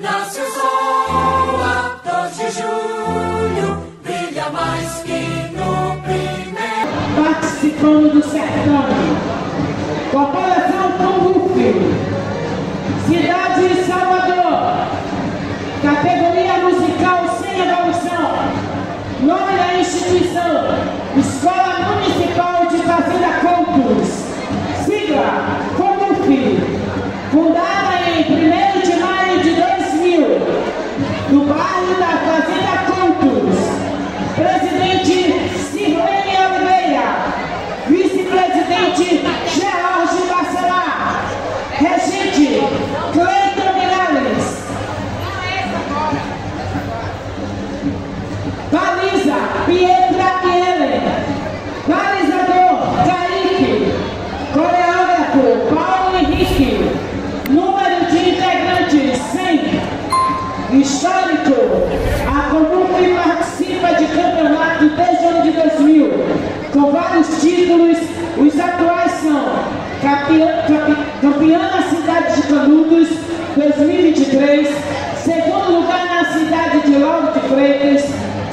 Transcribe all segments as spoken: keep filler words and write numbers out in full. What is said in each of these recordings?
Nasce o sol a dois de julho, brilha mais que no primeiro. Participando do sertão, com a coleção Tom Rufi, cidade de Salvador, categoria musical sem evolução, nome da instituição, Escola Municipal de Fazenda Campos, sigla Tom Rufi, fundada em primeiro de maio de dois mil, no bairro da Fazenda Campos. Presidente Sirlene Oliveira, vice-presidente George Bacelar, regente Cleiton Miralles, baliza Pietra Piele, balizador Kaique, coreógrafo Paulo Henrique, número de integrantes cem, histórico. A Comupi participa de campeonato desde o ano de dois mil, com vários títulos. Os atuais são campeã, campeã na cidade de Canudos, dois mil e vinte e três, segundo lugar na cidade de Lauro de Freitas,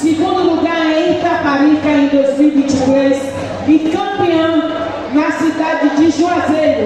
segundo lugar em Itaparica em dois mil e vinte e três e campeã na cidade de Juazeiro.